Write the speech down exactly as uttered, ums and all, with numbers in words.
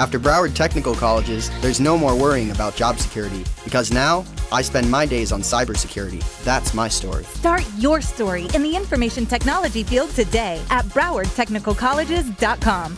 After Broward Technical Colleges, there's no more worrying about job security, because now I spend my days on cybersecurity. That's my story. Start your story in the information technology field today at Broward Technical Colleges dot com.